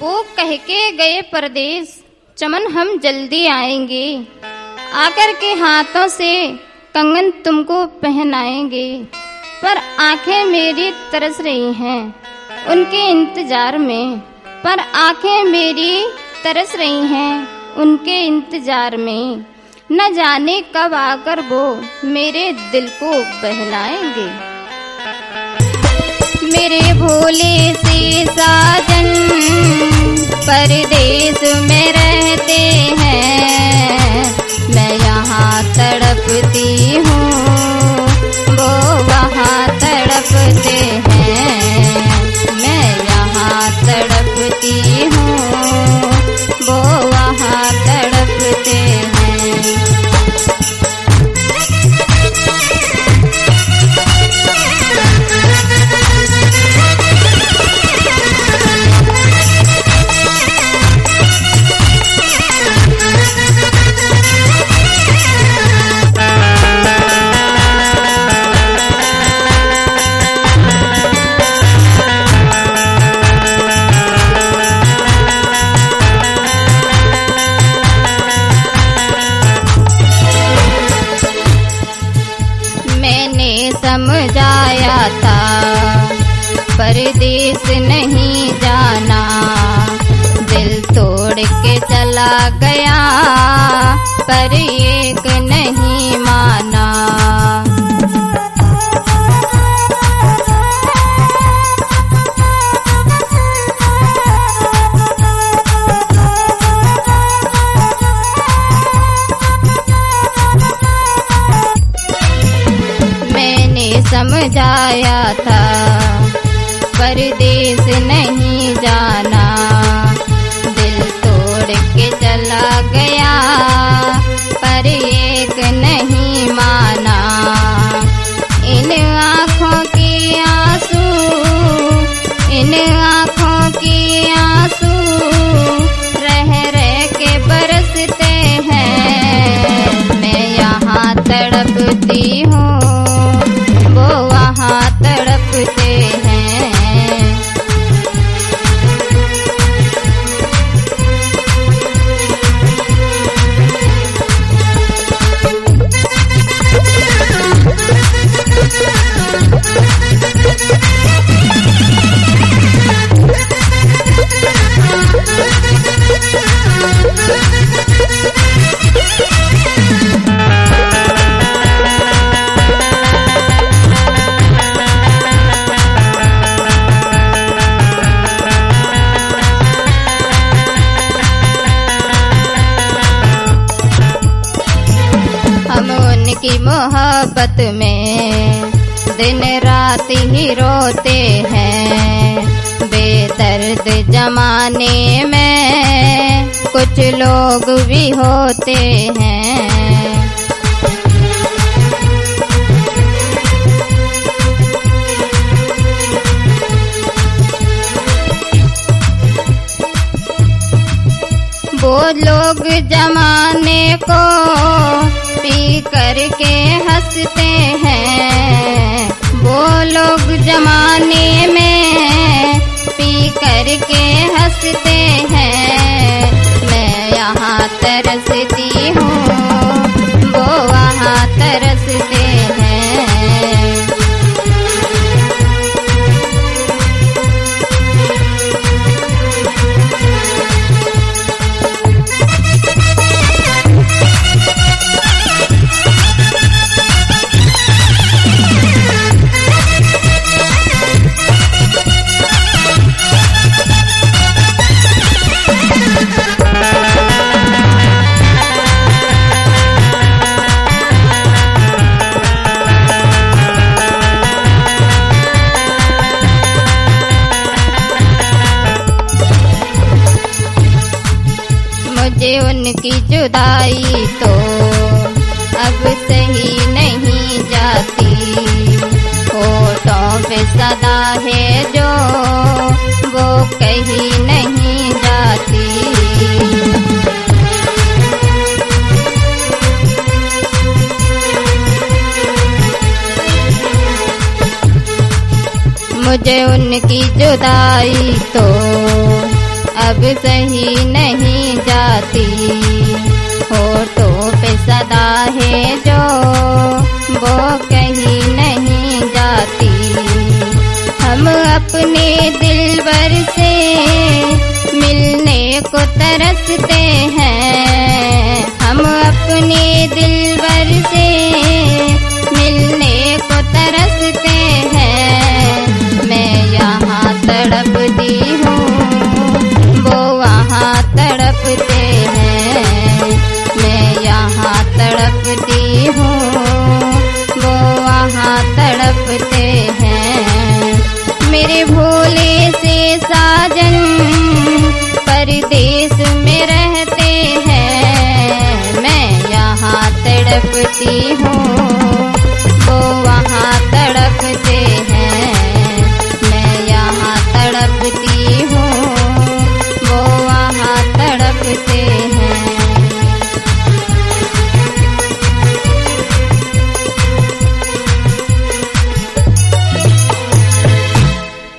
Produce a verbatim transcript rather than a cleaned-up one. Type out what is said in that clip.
वो कह के गए परदेश, चमन हम जल्दी आएंगे, आकर के हाथों से कंगन तुमको पहनाएंगे। पर आंखें मेरी तरस रही हैं उनके इंतजार में, पर आंखें मेरी तरस रही हैं उनके इंतजार में, न जाने कब आकर वो मेरे दिल को बहलाएंगे। मेरे भोले से साजन परदेश में रहते हैं, मैं यहाँ तड़पती हूँ वो वहाँ तड़पते हैं, मैं यहाँ तड़पती हूँ वो वहाँ तड़पते हैं। समझाया था परदेश नहीं जाना, दिल तोड़ के चला गया पर एक नहीं माना। समझाया था परदेश नहीं जाना, दिल तोड़ के चला गया पर एक नहीं माना। इन आँखों के आंसू, इन आँखों के आंसू रह रह के बरसते हैं, मैं यहाँ तड़पती हूँ तड़पते हैं। की मोहब्बत में दिन रात ही रोते हैं, बेदर्द जमाने में कुछ लोग भी होते हैं। वो लोग जमाने को पी करके हंसते हैं, वो लोग जमाने में पी करके हंसते हैं, मैं यहाँ तरसती हूँ वो वहाँ तरसते हैं। उनकी जुदाई तो अब सही नहीं जाती, होठों पे सदा है जो वो कहीं नहीं जाती। मुझे उनकी जुदाई तो अब सही नहीं जाती, होठों पे सदा है जो वो कहीं नहीं जाती। हम अपने दिलबर से मिलने को तरसते हैं, हम अपने दिल